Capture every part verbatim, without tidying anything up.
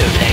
Never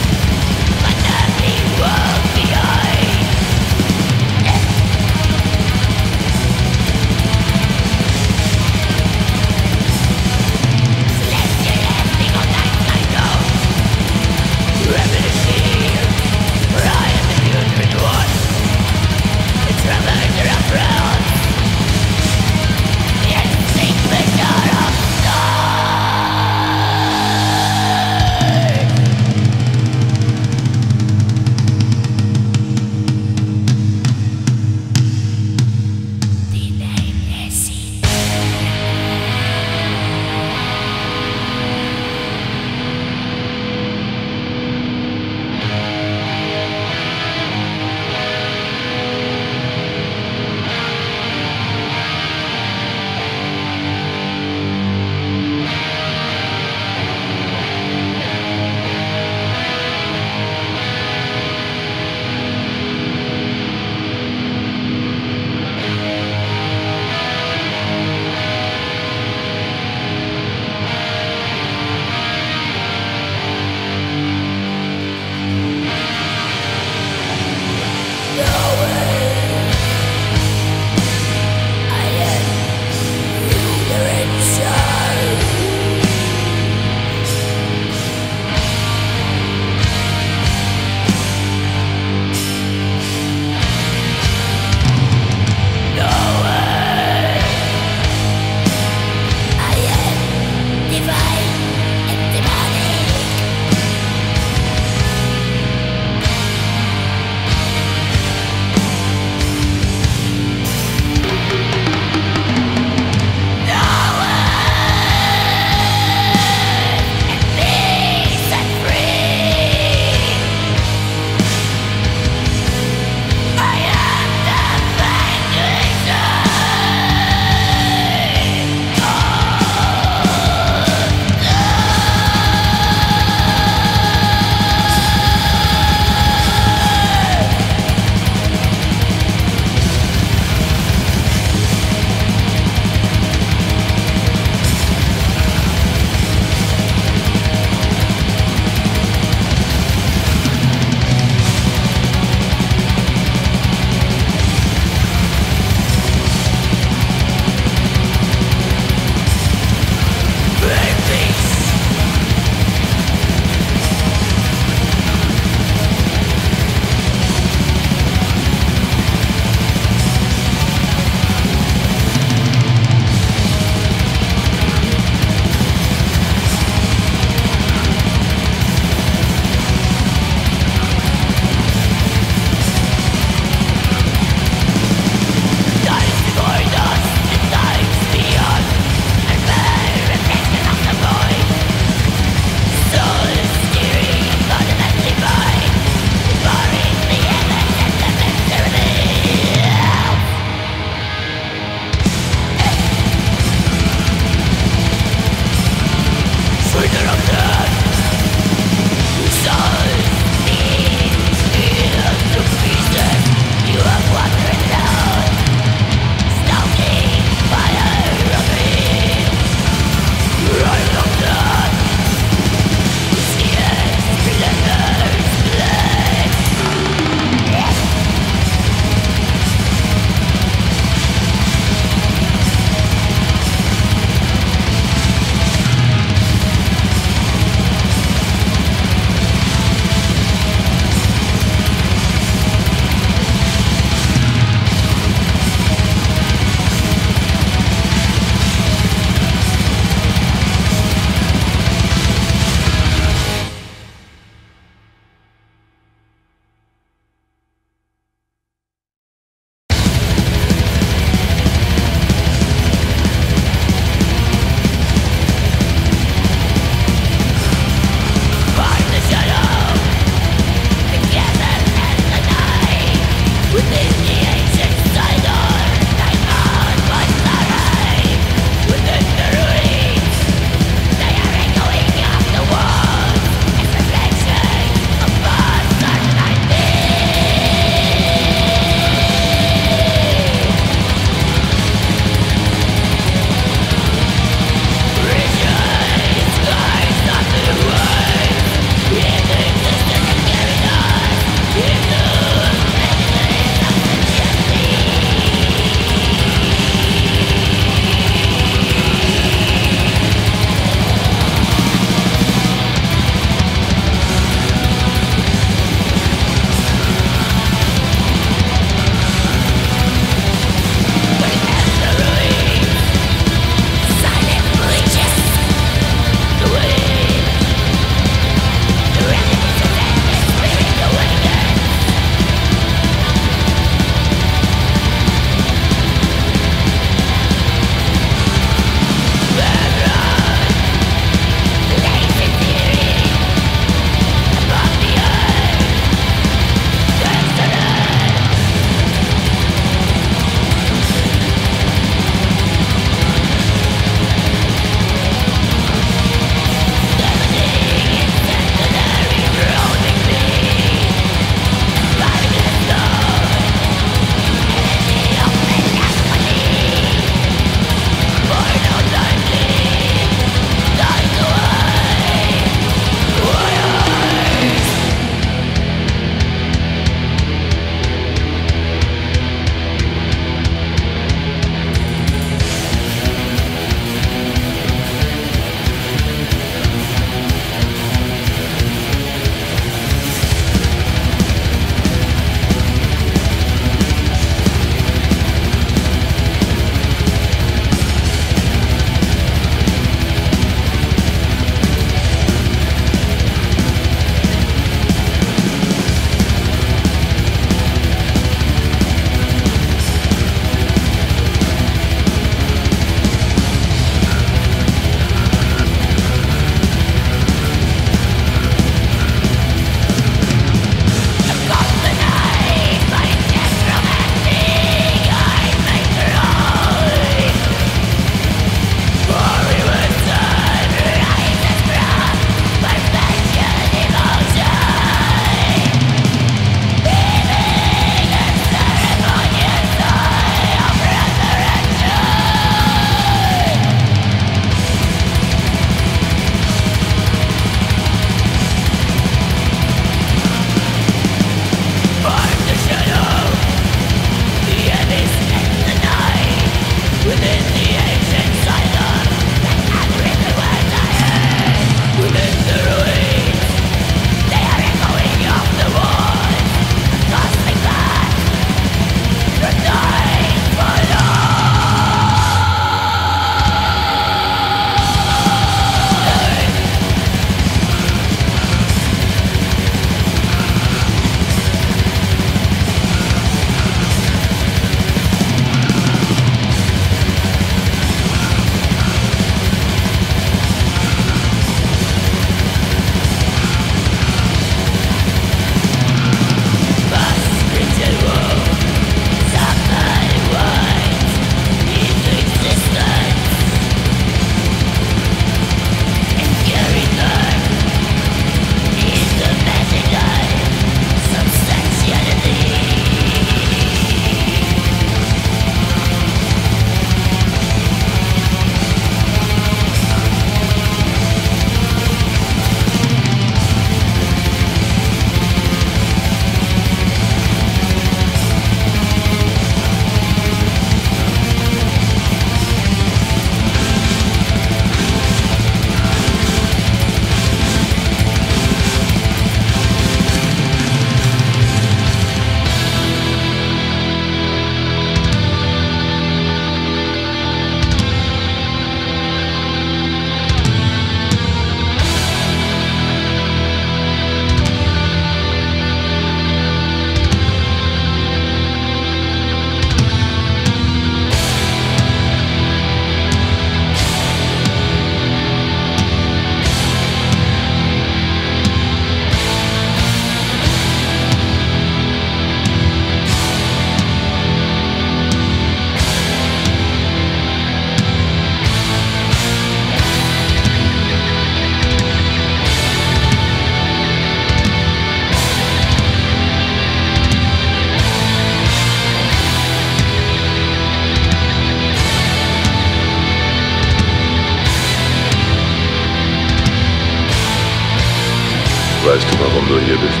weißt du, warum du hier bist.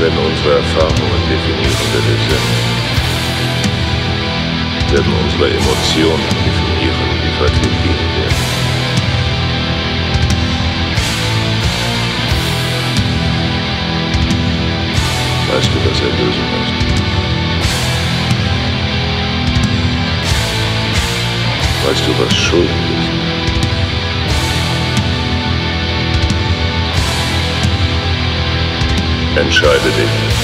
Wenn unsere Erfahrungen definierende sind, werden unsere Emotionen definieren, wie weit wir gehen werden. Weißt du, was Erlösung ist? Weißt du, was Schuld ist? Entscheide dich.